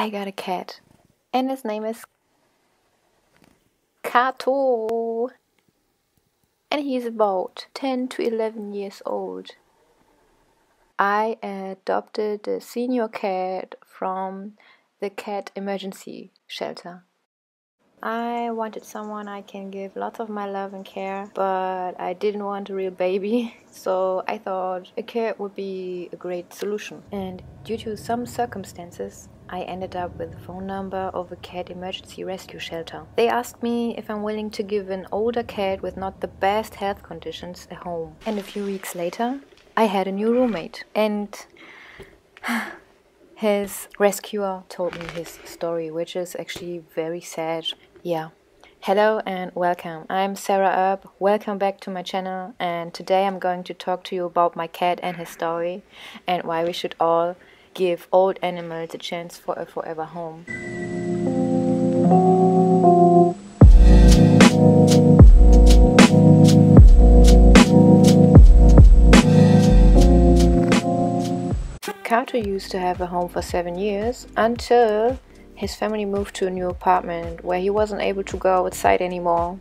I got a cat and his name is Kato, and he's about 10 to 11 years old. I adopted a senior cat from the cat emergency shelter. I wanted someone I can give lots of my love and care, but I didn't want a real baby, so I thought a cat would be a great solution. And due to some circumstances, I ended up with the phone number of a cat emergency rescue shelter. They asked me if I'm willing to give an older cat with not the best health conditions a home. And a few weeks later, I had a new roommate, and his rescuer told me his story, which is actually very sad. Yeah. Hello and welcome. I'm Sara Urb. Welcome back to my channel, and today I'm going to talk to you about my cat and his story and why we should all give old animals a chance for a forever home. Kato used to have a home for 7 years until his family moved to a new apartment where he wasn't able to go outside anymore.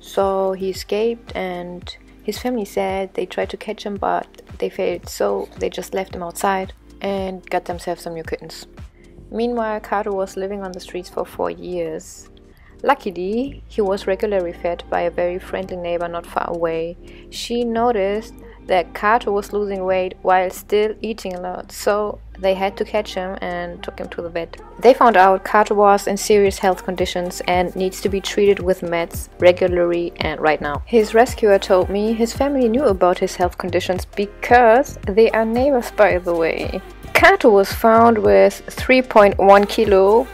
So he escaped, and his family said they tried to catch him but they failed, so they just left him outside and got themselves some new kittens. Meanwhile, Kato was living on the streets for 4 years. Luckily, he was regularly fed by a very friendly neighbor not far away. She noticed that Kato was losing weight while still eating a lot, so they had to catch him and took him to the vet. They found out Kato was in serious health conditions and needs to be treated with meds regularly and right now. His rescuer told me his family knew about his health conditions because they are neighbors, by the way. Kato was found with 3.1 kg,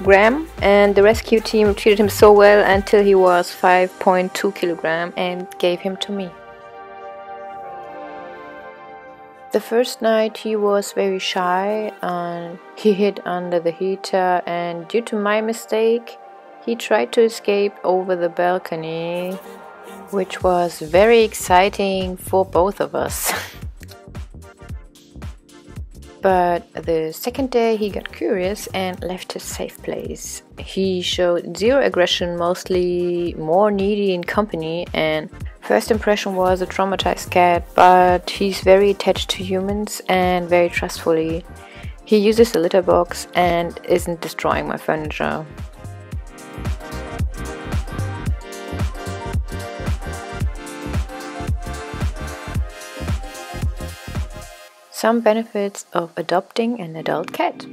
and the rescue team treated him so well until he was 5.2 kg and gave him to me. The first night he was very shy and he hid under the heater, and due to my mistake he tried to escape over the balcony, which was very exciting for both of us. But the second day he got curious and left his safe place. He showed zero aggression, mostly more needy in company, and first impression was a traumatized cat, but he's very attached to humans and very trustfully. He uses a litter box and isn't destroying my furniture. Some benefits of adopting an adult cat.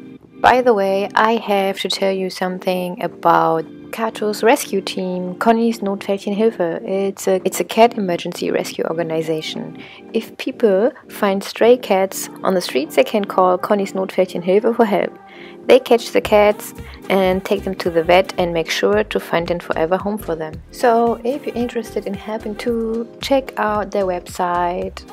By the way, I have to tell you something about Kato's rescue team, Conny's Notfellchen-Hilfe. It's a cat emergency rescue organization. If people find stray cats on the streets, they can call Conny's Notfellchen-Hilfe for help. They catch the cats and take them to the vet and make sure to find an forever home for them. So if you're interested in helping too, check out their website.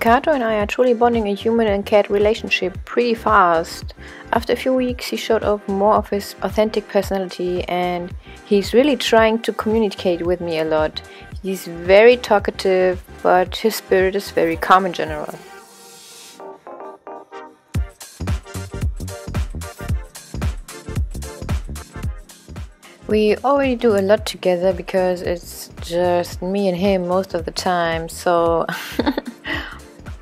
Kato and I are truly bonding a human and cat relationship pretty fast. After a few weeks he showed off more of his authentic personality, and he's really trying to communicate with me a lot. He's very talkative, but his spirit is very calm in general. We already do a lot together because it's just me and him most of the time, so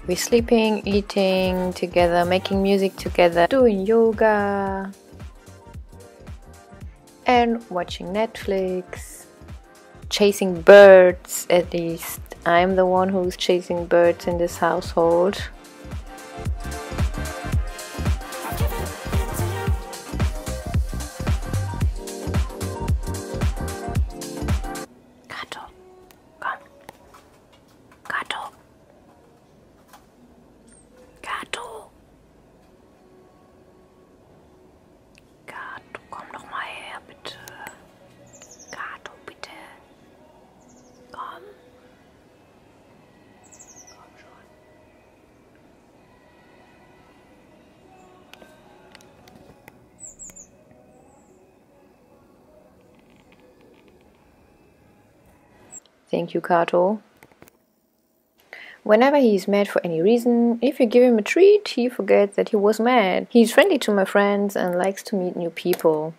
we're sleeping, eating together, making music together, doing yoga and watching Netflix, chasing birds. At least I'm the one who's chasing birds in this household. Thank you, Kato. Whenever he is mad for any reason, if you give him a treat, he forgets that he was mad. He is friendly to my friends and likes to meet new people.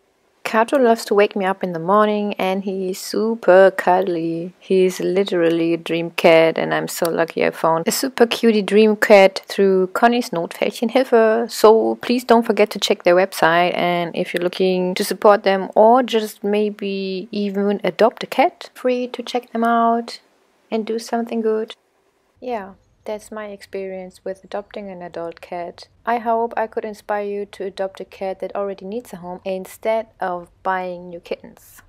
Kato loves to wake me up in the morning and he is super cuddly. He is literally a dream cat and I'm so lucky I found a super cutie dream cat through Conny's Notfellchen-Hilfe. So please don't forget to check their website, and if you're looking to support them or just maybe even adopt a cat, free to check them out and do something good. Yeah, that's my experience with adopting an adult cat. I hope I could inspire you to adopt a cat that already needs a home instead of buying new kittens.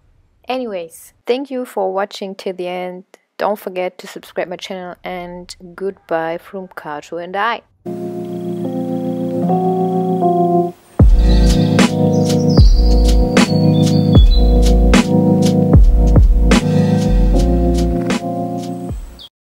Anyways, thank you for watching till the end. Don't forget to subscribe my channel, and goodbye from Kato and I.